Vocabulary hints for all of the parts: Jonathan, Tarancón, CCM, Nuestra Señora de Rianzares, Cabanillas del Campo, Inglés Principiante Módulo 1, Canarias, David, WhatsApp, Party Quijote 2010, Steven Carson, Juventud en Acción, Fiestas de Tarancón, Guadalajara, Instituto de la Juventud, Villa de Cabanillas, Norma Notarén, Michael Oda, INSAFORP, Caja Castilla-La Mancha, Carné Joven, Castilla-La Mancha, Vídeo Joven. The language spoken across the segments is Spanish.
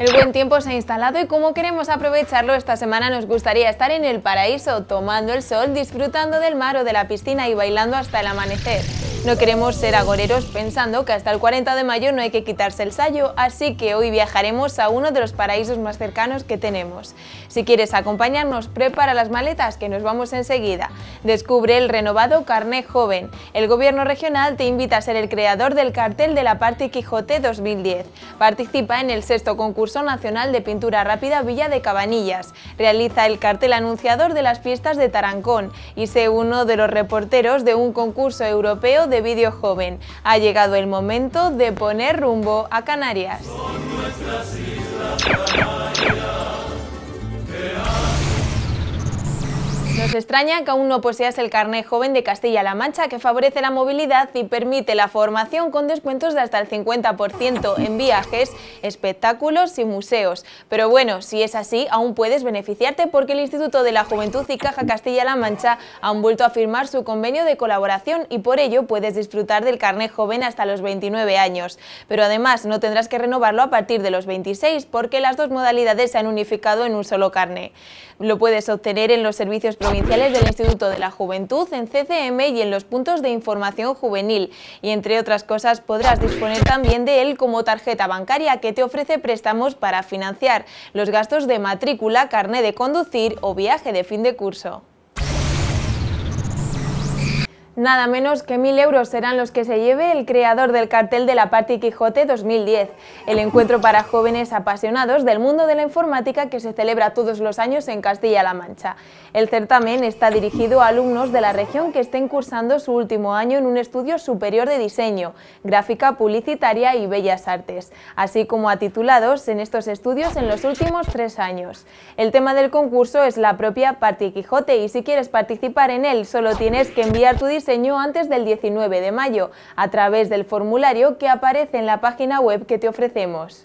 El buen tiempo se ha instalado y como queremos aprovecharlo esta semana nos gustaría estar en el paraíso, tomando el sol, disfrutando del mar o de la piscina y bailando hasta el amanecer. No queremos ser agoreros pensando que hasta el 40 de mayo no hay que quitarse el sayo, así que hoy viajaremos a uno de los paraísos más cercanos que tenemos. Si quieres acompañarnos, prepara las maletas que nos vamos enseguida. Descubre el renovado Carné Joven. El gobierno regional te invita a ser el creador del cartel de la Party Quijote 2010. Participa en el 6º Concurso Nacional de Pintura Rápida Villa de Cabanillas. Realiza el cartel anunciador de las Fiestas de Tarancón y sé uno de los reporteros de un concurso europeo de vídeo joven. Ha llegado el momento de poner rumbo a Canarias. Son nuestras islas canarias. Nos extraña que aún no poseas el Carné Joven de Castilla-La Mancha, que favorece la movilidad y permite la formación con descuentos de hasta el 50% en viajes, espectáculos y museos. Pero bueno, si es así, aún puedes beneficiarte porque el Instituto de la Juventud y Caja Castilla-La Mancha han vuelto a firmar su convenio de colaboración y por ello puedes disfrutar del Carné Joven hasta los 29 años. Pero además no tendrás que renovarlo a partir de los 26 porque las dos modalidades se han unificado en un solo carné. Lo puedes obtener en los servicios provinciales del Instituto de la Juventud, en CCM y en los puntos de información juvenil, y entre otras cosas podrás disponer también de él como tarjeta bancaria que te ofrece préstamos para financiar los gastos de matrícula, carné de conducir o viaje de fin de curso. Nada menos que 1.000 euros serán los que se lleve el creador del cartel de la Party Quijote 2010, el encuentro para jóvenes apasionados del mundo de la informática que se celebra todos los años en Castilla-La Mancha. El certamen está dirigido a alumnos de la región que estén cursando su último año en un estudio superior de diseño, gráfica publicitaria y bellas artes, así como a titulados en estos estudios en los últimos 3 años. El tema del concurso es la propia Party Quijote y si quieres participar en él solo tienes que enviar tu diseño antes del 19 de mayo a través del formulario que aparece en la página web que te ofrecemos.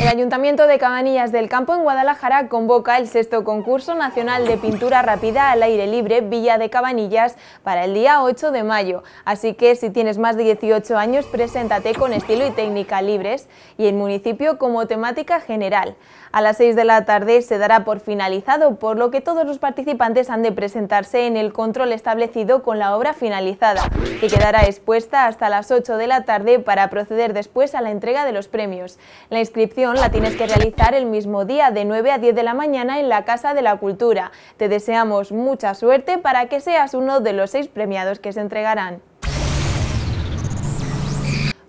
El Ayuntamiento de Cabanillas del Campo en Guadalajara convoca el 6º Concurso Nacional de Pintura Rápida al Aire Libre Villa de Cabanillas para el día 8 de mayo. Así que si tienes más de 18 años, preséntate con estilo y técnica libres y el municipio como temática general. A las 6 de la tarde se dará por finalizado, por lo que todos los participantes han de presentarse en el control establecido con la obra finalizada, que quedará expuesta hasta las 8 de la tarde para proceder después a la entrega de los premios. La inscripción la tienes que realizar el mismo día de 9 a 10 de la mañana en la Casa de la Cultura. Te deseamos mucha suerte para que seas uno de los 6 premiados que se entregarán.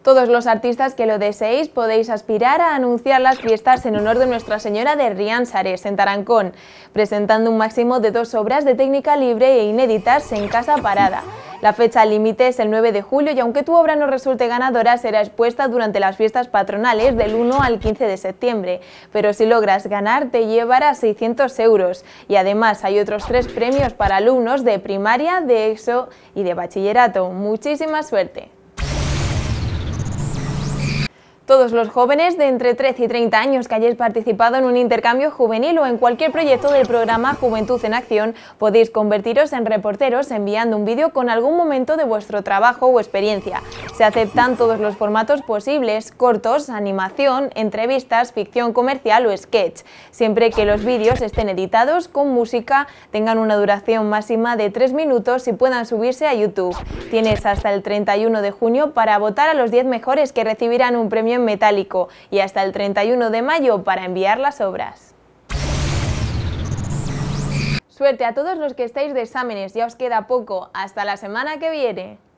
Todos los artistas que lo deseéis podéis aspirar a anunciar las fiestas en honor de Nuestra Señora de Rianzares, en Tarancón, presentando un máximo de 2 obras de técnica libre e inéditas en Casa Parada. La fecha límite es el 9 de julio y aunque tu obra no resulte ganadora será expuesta durante las fiestas patronales del 1 al 15 de septiembre, pero si logras ganar te llevarás 600 euros y además hay otros 3 premios para alumnos de primaria, de ESO y de bachillerato. Muchísima suerte. Todos los jóvenes de entre 13 y 30 años que hayáis participado en un intercambio juvenil o en cualquier proyecto del programa Juventud en Acción podéis convertiros en reporteros enviando un vídeo con algún momento de vuestro trabajo o experiencia. Se aceptan todos los formatos posibles, cortos, animación, entrevistas, ficción comercial o sketch, siempre que los vídeos estén editados con música, tengan una duración máxima de 3 minutos y puedan subirse a YouTube. Tienes hasta el 31 de junio para votar a los 10 mejores que recibirán un premio en metálico y hasta el 31 de mayo para enviar las obras. Suerte a todos los que estáis de exámenes, ya os queda poco. Hasta la semana que viene.